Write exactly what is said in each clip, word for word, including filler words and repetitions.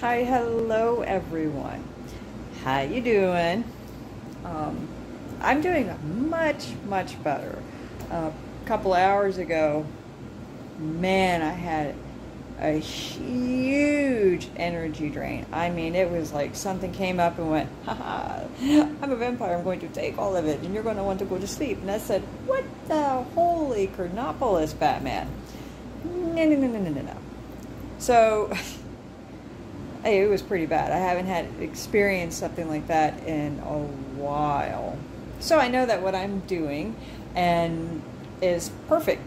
Hi, hello everyone. How you doing? Um, I'm doing much, much better. Uh, a couple hours ago, man, I had a huge energy drain. I mean, it was like something came up and went, haha, I'm a vampire, I'm going to take all of it, and you're going to want to go to sleep. And I said, what the holy Kernopolis, Batman? No, no, no, no, no, no, no. So... it was pretty bad. I haven't had experienced something like that in a while. So I know that what I'm doing and is perfect.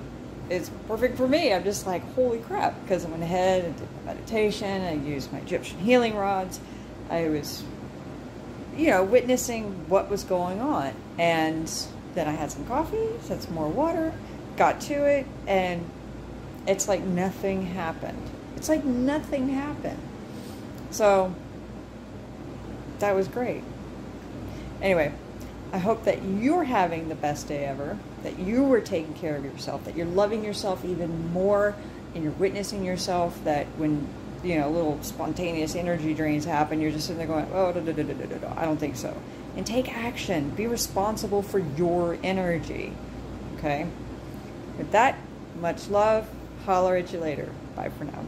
It's perfect for me. I'm just like, holy crap, because I went ahead and did my meditation. I used my Egyptian healing rods. I was, you know, witnessing what was going on. And then I had some coffee, had some more water, got to it, and it's like nothing happened. It's like nothing happened. So, that was great. Anyway, I hope that you're having the best day ever, that you were taking care of yourself, that you're loving yourself even more, and you're witnessing yourself, that when, you know, little spontaneous energy drains happen, you're just sitting there going, oh, da, da, da, da, da, da. I don't think so. And take action. Be responsible for your energy, okay? With that, much love. Holler at you later. Bye for now.